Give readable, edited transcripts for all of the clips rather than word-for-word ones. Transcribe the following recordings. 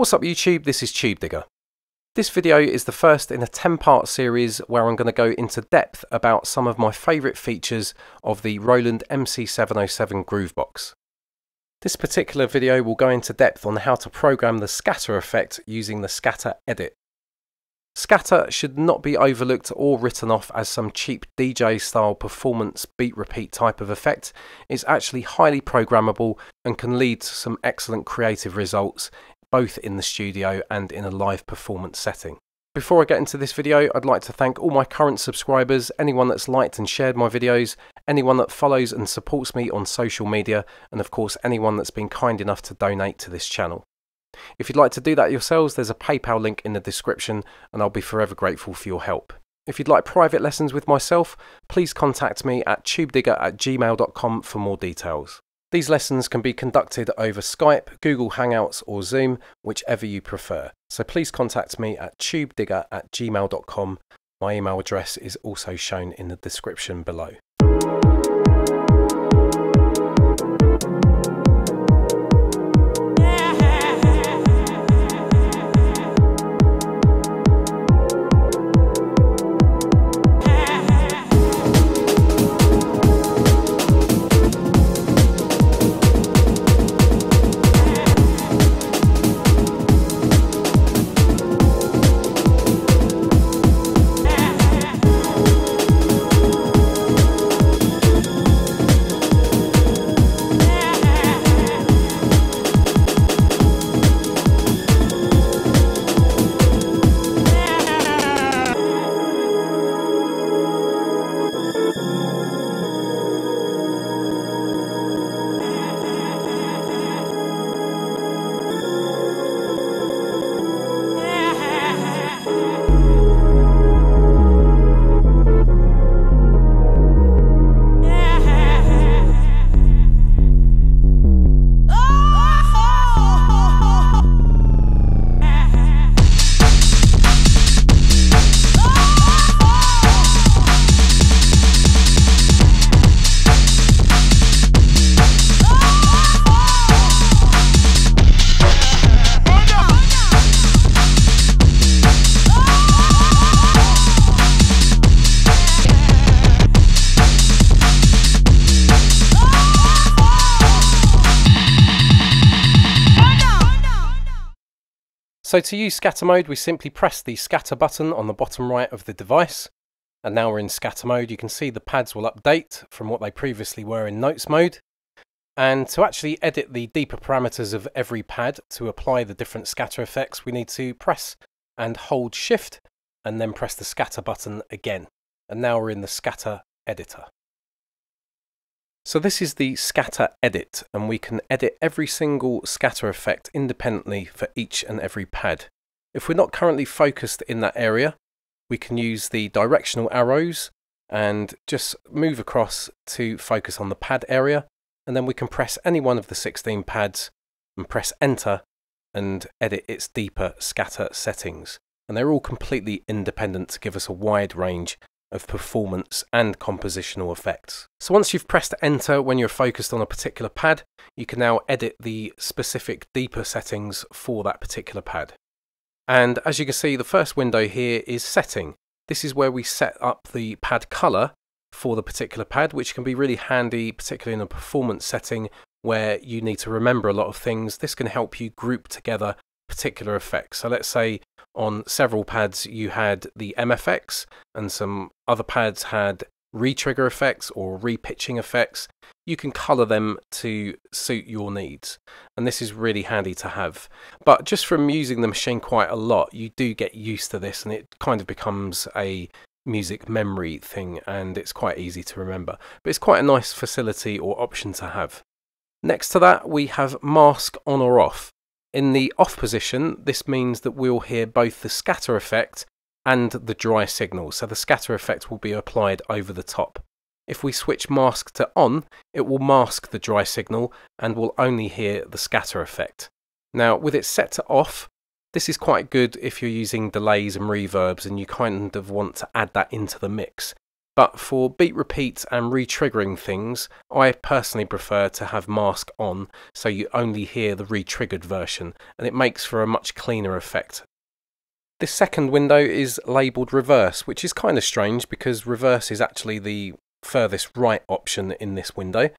What's up YouTube, this is TubeDigger. This video is the first in a 10-part series where I'm going to go into depth about some of my favourite features of the Roland MC707 Groovebox. This particular video will go into depth on how to program the scatter effect using the scatter edit. Scatter should not be overlooked or written off as some cheap DJ style performance beat repeat type of effect. It's actually highly programmable and can lead to some excellent creative results, both in the studio and in a live performance setting. Before I get into this video, I'd like to thank all my current subscribers, anyone that's liked and shared my videos, anyone that follows and supports me on social media, and of course anyone that's been kind enough to donate to this channel. If you'd like to do that yourselves, there's a PayPal link in the description, and I'll be forever grateful for your help. If you'd like private lessons with myself, please contact me at tubedigger@gmail.com for more details. These lessons can be conducted over Skype, Google Hangouts or Zoom, whichever you prefer. So please contact me at tubedigger@gmail.com. My email address is also shown in the description below. So to use scatter mode, we simply press the scatter button on the bottom right of the device. And now we're in scatter mode. You can see the pads will update from what they previously were in notes mode. And to actually edit the deeper parameters of every pad to apply the different scatter effects, we need to press and hold shift and then press the scatter button again. And now we're in the scatter editor. So this is the scatter edit, and we can edit every single scatter effect independently for each and every pad. If we're not currently focused in that area, we can use the directional arrows and just move across to focus on the pad area, and then we can press any one of the 16 pads and press enter and edit its deeper scatter settings. And they're all completely independent to give us a wide range of performance and compositional effects. So once you've pressed enter when you're focused on a particular pad, you can now edit the specific deeper settings for that particular pad. And as you can see, the first window here is setting. This is where we set up the pad color for the particular pad, which can be really handy, particularly in a performance setting where you need to remember a lot of things. This can help you group together particular effects. So let's say on several pads you had the MFX and some other pads had re-trigger effects or repitching effects. You can color them to suit your needs, and this is really handy to have. But just from using the machine quite a lot, you do get used to this and it kind of becomes a music memory thing, and it's quite easy to remember. But it's quite a nice facility or option to have. Next to that, we have mask on or off. In the off position, this means that we'll hear both the scatter effect and the dry signal, so the scatter effect will be applied over the top. If we switch mask to on, it will mask the dry signal and we'll only hear the scatter effect. Now, with it set to off, this is quite good if you're using delays and reverbs and you kind of want to add that into the mix. but for beat repeats and re-triggering things, I personally prefer to have mask on, so you only hear the re-triggered version, and it makes for a much cleaner effect. This second window is labelled reverse, which is kind of strange because reverse is actually the furthest right option in this window,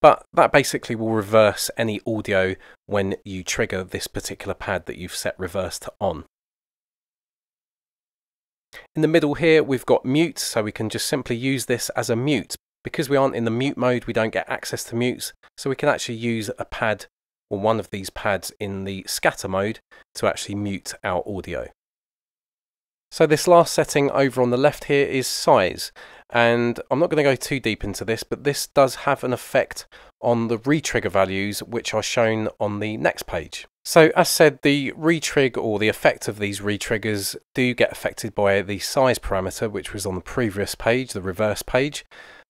but that basically will reverse any audio when you trigger this particular pad that you've set reverse to on. In the middle here we've got mute, so we can just simply use this as a mute. Because we aren't in the mute mode, we don't get access to mutes, so we can actually use a pad or one of these pads in the scatter mode to actually mute our audio. So this last setting over on the left here is size, and I'm not going to go too deep into this, but this does have an effect on the re-trigger values, which are shown on the next page. So as said, the re-trig or the effect of these re-triggers do get affected by the size parameter, which was on the previous page, the reverse page,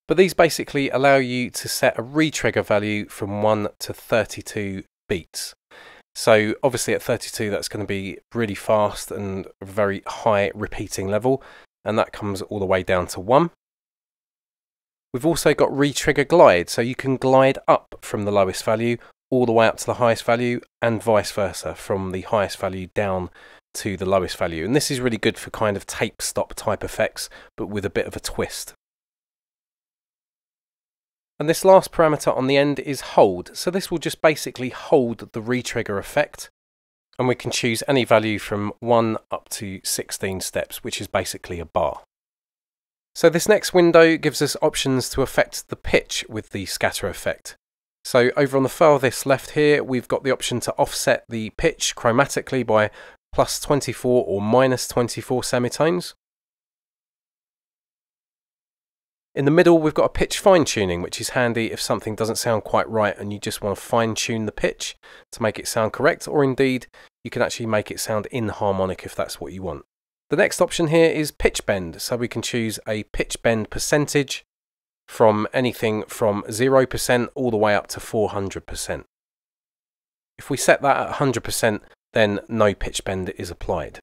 but these basically allow you to set a re-trigger value from 1 to 32 beats. So obviously at 32 that's going to be really fast and a very high repeating level, and that comes all the way down to 1. We've also got re-trigger glide, so you can glide up from the lowest value all the way up to the highest value, and vice versa from the highest value down to the lowest value, and this is really good for kind of tape stop type effects but with a bit of a twist. And this last parameter on the end is hold, so this will just basically hold the re-trigger effect, and we can choose any value from 1 up to 16 steps, which is basically a bar. So this next window gives us options to affect the pitch with the scatter effect. So over on the furthest left here we've got the option to offset the pitch chromatically by plus 24 or minus 24 semitones. In the middle we've got a pitch fine tuning, which is handy if something doesn't sound quite right and you just want to fine tune the pitch to make it sound correct, or indeed you can actually make it sound inharmonic if that's what you want. The next option here is pitch bend, so we can choose a pitch bend percentage from anything from 0% all the way up to 400%. If we set that at 100% then no pitch bend is applied.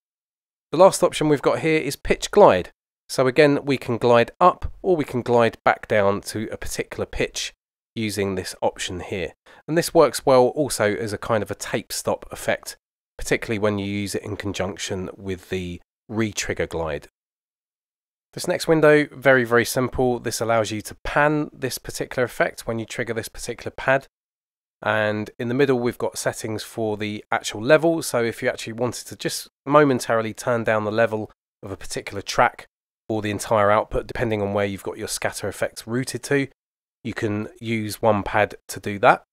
The last option we've got here is pitch glide. So again, we can glide up or we can glide back down to a particular pitch using this option here. And this works well also as a kind of a tape stop effect, particularly when you use it in conjunction with the re-trigger glide. This next window, very, very simple. This allows you to pan this particular effect when you trigger this particular pad. And in the middle, we've got settings for the actual level. So if you actually wanted to just momentarily turn down the level of a particular track, or the entire output, depending on where you've got your scatter effects routed to, you can use one pad to do that.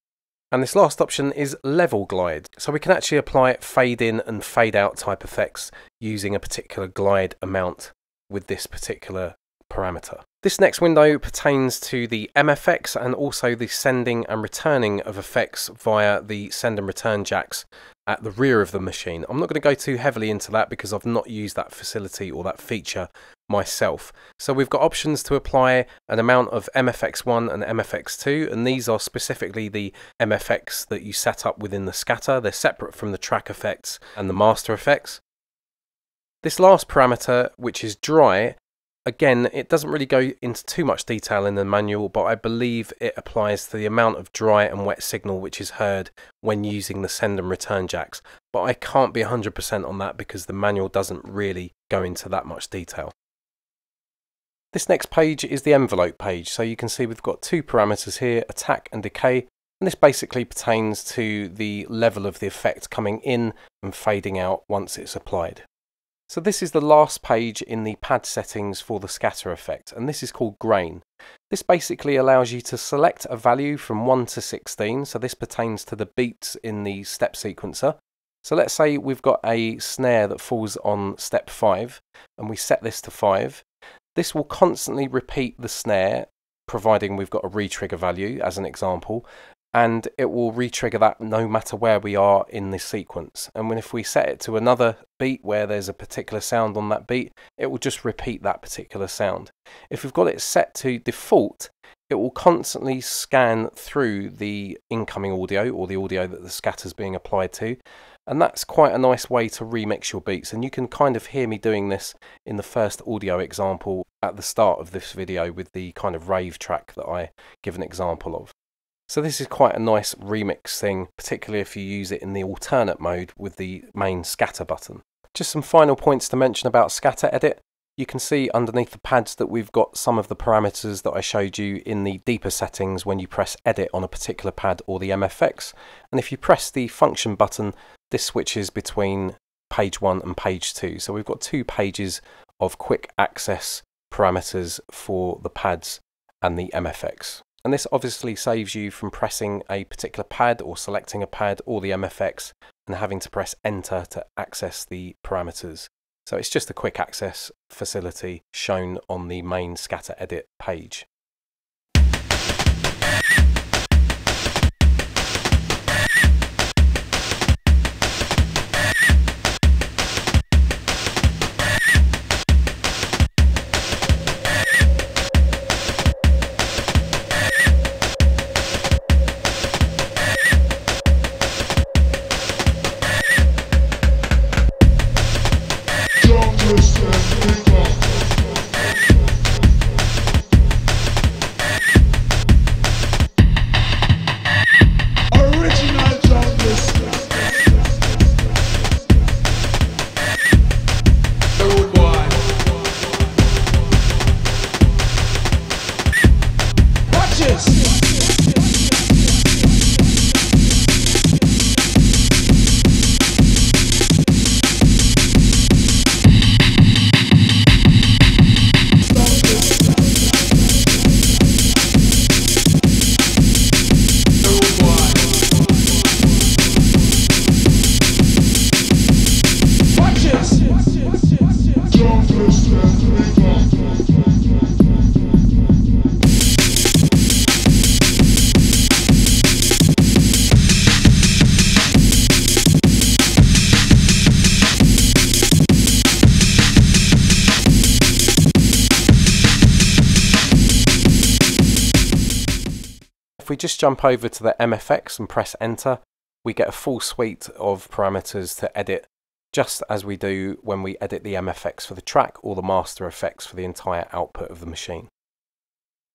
And this last option is level glide, so we can actually apply fade in and fade out type effects using a particular glide amount with this particular parameter. This next window pertains to the MFX and also the sending and returning of effects via the send and return jacks at the rear of the machine. I'm not going to go too heavily into that because I've not used that facility or that feature myself. So we've got options to apply an amount of MFX1 and MFX2, and these are specifically the MFX that you set up within the scatter. They're separate from the track effects and the master effects. This last parameter, which is dry, again, it doesn't really go into too much detail in the manual, but I believe it applies to the amount of dry and wet signal which is heard when using the send and return jacks. But I can't be 100% on that because the manual doesn't really go into that much detail. This next page is the envelope page. So you can see we've got two parameters here, attack and decay. And this basically pertains to the level of the effect coming in and fading out once it's applied. So this is the last page in the pad settings for the scatter effect, and this is called grain. This basically allows you to select a value from 1 to 16, so this pertains to the beats in the step sequencer. So let's say we've got a snare that falls on step 5, and we set this to 5. This will constantly repeat the snare, providing we've got a re-trigger value as an example, and it will re-trigger that no matter where we are in the sequence. And when if we set it to another beat where there's a particular sound on that beat, it will just repeat that particular sound. If we've got it set to default, it will constantly scan through the incoming audio or the audio that the scatter is being applied to And that's quite a nice way to remix your beats, and you can kind of hear me doing this in the first audio example at the start of this video with the kind of rave track that I give an example of. So this is quite a nice remix thing, particularly if you use it in the alternate mode with the main scatter button. Just some final points to mention about scatter edit. You can see underneath the pads that we've got some of the parameters that I showed you in the deeper settings when you press edit on a particular pad or the MFX. And if you press the function button, this switches between page 1 and page 2. So we've got 2 pages of quick access parameters for the pads and the MFX. And this obviously saves you from pressing a particular pad or selecting a pad or the MFX and having to press enter to access the parameters. So it's just a quick access facility shown on the main scatter edit page. If we just jump over to the MFX and press enter, we get a full suite of parameters to edit, just as we do when we edit the MFX for the track or the master effects for the entire output of the machine.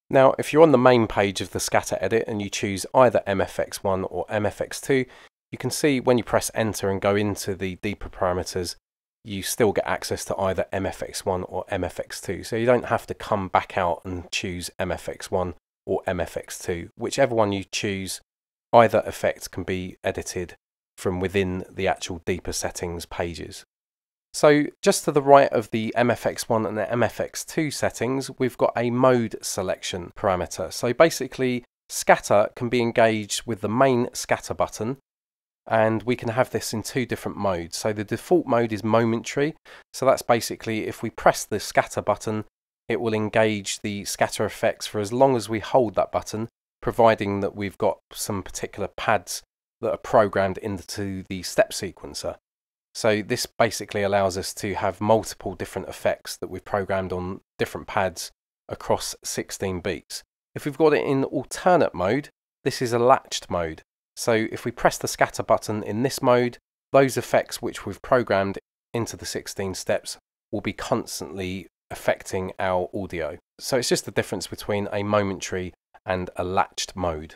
Now, if you're on the main page of the scatter edit and you choose either MFX1 or MFX2, you can see when you press enter and go into the deeper parameters, you still get access to either MFX1 or MFX2. So you don't have to come back out and choose MFX1 or MFX2, whichever one you choose. Either effect can be edited from within the actual deeper settings pages. So just to the right of the MFX1 and the MFX2 settings, we've got a mode selection parameter. So basically, scatter can be engaged with the main scatter button, and we can have this in 2 different modes. So the default mode is momentary. So that's basically if we press the scatter button, it will engage the scatter effects for as long as we hold that button, providing that we've got some particular pads that are programmed into the step sequencer. So this basically allows us to have multiple different effects that we've programmed on different pads across 16 beats. If we've got it in alternate mode, this is a latched mode. So if we press the scatter button in this mode, those effects which we've programmed into the 16 steps will be constantly affecting our audio. So it's just the difference between a momentary and a latched mode.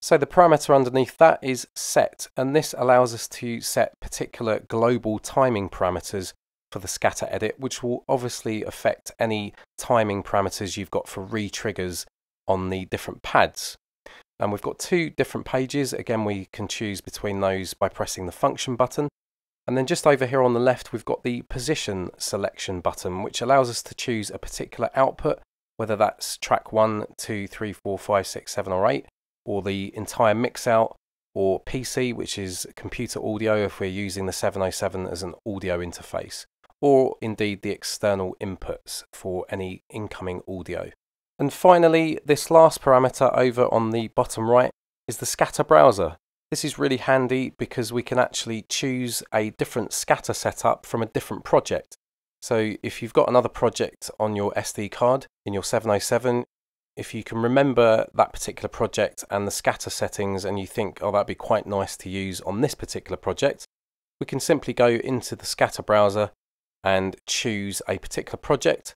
So the parameter underneath that is set, and this allows us to set particular global timing parameters for the scatter edit, which will obviously affect any timing parameters you've got for re-triggers on the different pads. And we've got 2 different pages. Again, we can choose between those by pressing the function button. And then just over here on the left, we've got the position selection button, which allows us to choose a particular output, whether that's track 1, 2, 3, 4, 5, 6, 7 or 8, or the entire mix out, or PC, which is computer audio if we're using the 707 as an audio interface, or indeed the external inputs for any incoming audio. And finally, this last parameter over on the bottom right is the scatter browser. This is really handy because we can actually choose a different scatter setup from a different project. So if you've got another project on your SD card in your 707, if you can remember that particular project and the scatter settings and you think, oh, that'd be quite nice to use on this particular project, we can simply go into the scatter browser and choose a particular project.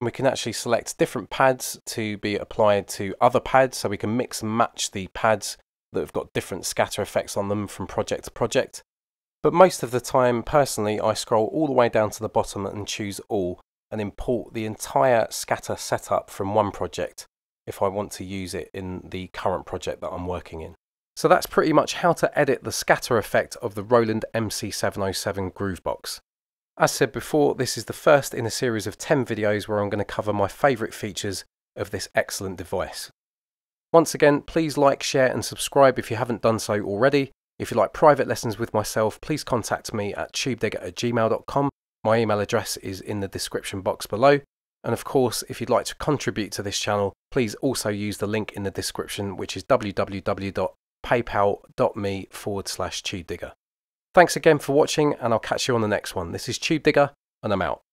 We can actually select different pads to be applied to other pads, so we can mix and match the pads that have got different scatter effects on them from project to project. But most of the time, personally, I scroll all the way down to the bottom and choose all and import the entire scatter setup from one project if I want to use it in the current project that I'm working in. So that's pretty much how to edit the scatter effect of the Roland MC707 Groovebox. As said before, this is the first in a series of 10 videos where I'm going to cover my favourite features of this excellent device. Once again, please like, share and subscribe if you haven't done so already. If you like private lessons with myself, please contact me at tubedigger@gmail.com. My email address is in the description box below. And of course, if you'd like to contribute to this channel, please also use the link in the description, which is www.paypal.me/tubedigger. Thanks again for watching, and I'll catch you on the next one. This is TubeDigger, and I'm out.